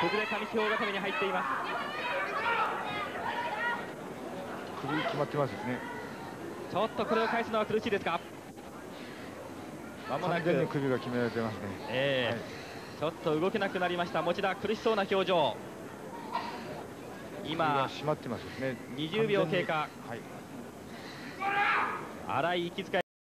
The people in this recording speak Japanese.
ここで上地方固めに入っています。首決まってますですね。ちょっとこれを返すのは苦しいですか。間もなく首が決められてますね。ちょっと動けなくなりました。持田、苦しそうな表情。今閉まってますですね。20秒経過。はい、荒い息遣い。